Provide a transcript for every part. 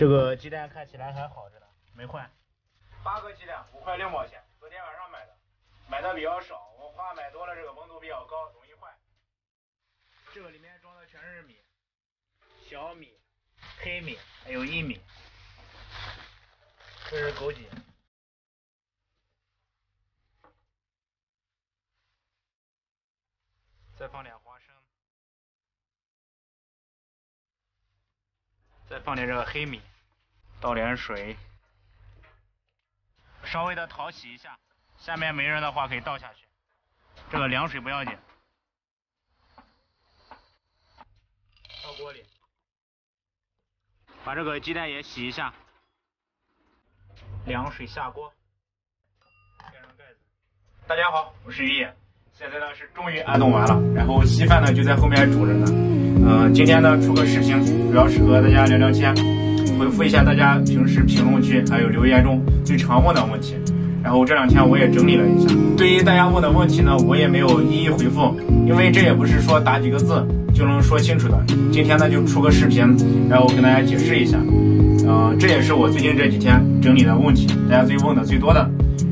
这个鸡蛋看起来还好着呢，没换。8个鸡蛋5块6毛钱，昨天晚上买的，买的比较少，我花买多了，这个温度比较高，容易坏。这个里面装的全是米，小米、黑米还有薏米，这是枸杞。 再放点花生，再放点这个黑米，倒点水，稍微的淘洗一下。下面没人的话可以倒下去，这个凉水不要紧。倒锅里，把这个鸡蛋也洗一下，凉水下锅，盖上盖子。大家好，我是于野。 现在呢是终于安顿完了，然后稀饭呢就在后面煮着呢。今天呢出个事情，主要是和大家聊聊天，回复一下大家平时评论区还有留言中最常问的问题。然后这2天我也整理了一下，对于大家问的问题呢，我也没有一一回复，因为这也不是说打几个字就能说清楚的。今天呢就出个视频，然后跟大家解释一下。这也是我最近这几天整理的问题，大家问的最多的。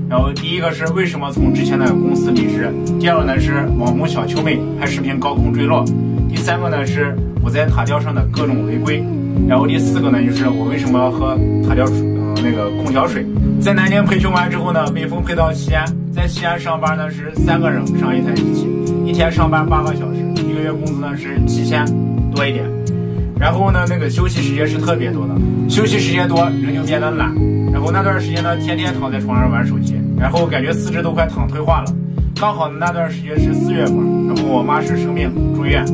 然后第一个是为什么从之前的公司离职，第2个呢是网红小秋妹拍视频高空坠落，第3个呢是我在塔吊上的各种违规，然后第4个呢就是我为什么喝塔吊空调水。在南京培训完之后呢，被分配到西安，在西安上班呢是3个人上一台机器，一天上班8个小时，1个月工资呢是7000多一点。然后呢休息时间是特别多的，休息时间多人就变得懒，然后那段时间呢天天躺在床上玩手机。 然后感觉4肢都快躺退化了，刚好那段时间是4月份，然后我妈是生病住院，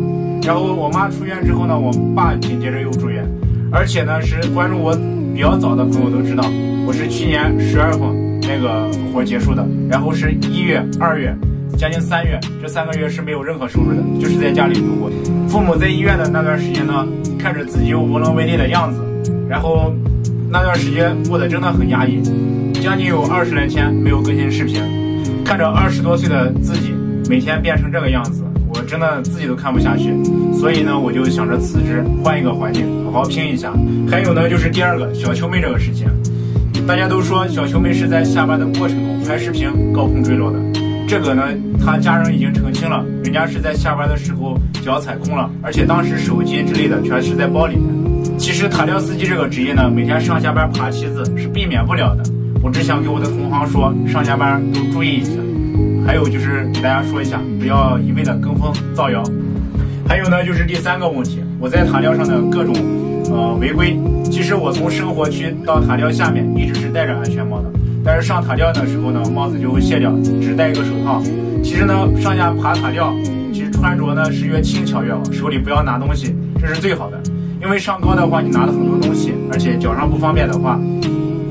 然后我妈出院之后呢，我爸紧接着又住院，而且呢是关注我比较早的朋友都知道，我是去年12月份活结束的，然后是1月、2月，将近3月，这3个月是没有任何收入的，就是在家里度过。父母在医院的那段时间呢，看着自己又无能为力的样子，然后那段时间过得真的很压抑。 将近有20来天没有更新视频，看着20多岁的自己每天变成这个样子，我真的自己都看不下去，所以呢，我就想着辞职，换一个环境，好好拼一下。还有呢，就是第2个小秋妹这个事情，大家都说小秋妹是在下班的过程中拍视频高空坠落的，这个呢，她家人已经澄清了，人家是在下班的时候脚踩空了，而且当时手机之类的全是在包里面。其实塔吊司机这个职业呢，每天上下班爬梯子是避免不了的。 我只想给我的同行说，上下班都注意一下。还有就是给大家说一下，不要一味的跟风造谣。还有呢，就是第3个问题，我在塔吊上的各种违规。其实我从生活区到塔吊下面一直是戴着安全帽的，但是上塔吊的时候呢，帽子就会卸掉，只戴一个手套。其实呢，上下爬塔吊，其实穿着呢是越轻巧越好，手里不要拿东西，这是最好的。因为上高的话，你拿了很多东西，而且脚上不方便的话。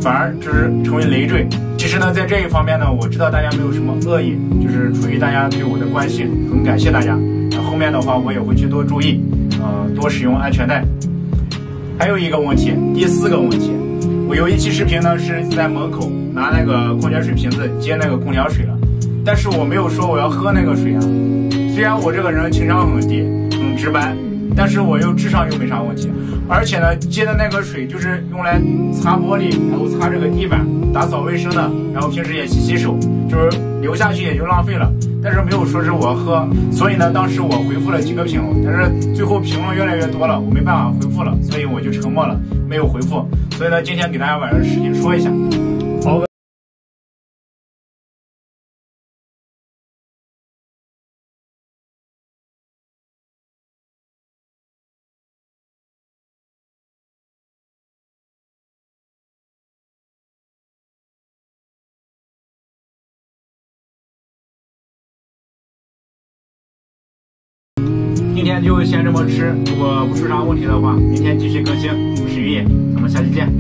反而就是成为累赘。其实呢，在这一方面呢，我知道大家没有什么恶意，就是出于大家对我的关心，很感谢大家。后面的话我也会去多注意，多使用安全带。还有一个问题，第4个问题，我有一期视频呢是在门口拿矿泉水瓶子接空调水了，但是我没有说我要喝水啊。虽然我这个人情商很低，很直白。 但是我又智商又没啥问题，而且呢接的水就是用来擦玻璃，然后擦地板、打扫卫生的，然后平时也洗洗手，就是流下去也就浪费了。但是没有说是我喝，所以呢当时我回复了几个评论，但是最后评论越来越多了，我没办法回复了，所以我就沉默了，没有回复。所以呢今天给大家把这事情说一下。 今天就先这么吃，如果不出啥问题的话，明天继续更新。我是于野，咱们下期见。